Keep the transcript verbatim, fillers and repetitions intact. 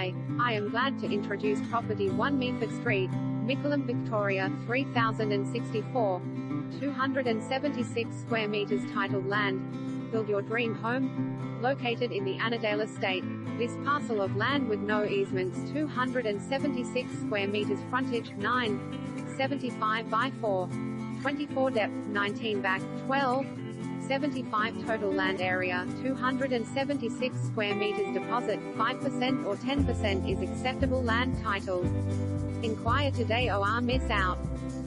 Hi, I am glad to introduce property one Meaford Street, Mickleham, Victoria three thousand sixty-four, two hundred seventy-six square meters titled land, build your dream home. Located in the Annandale estate, this parcel of land with no easements, two hundred seventy-six square meters frontage, nine point seven five by four, twenty-four depth, nineteen back, twelve. seventy-five total land area, two hundred seventy-six square meters deposit, five percent or ten percent is acceptable land title. Inquire today or miss out.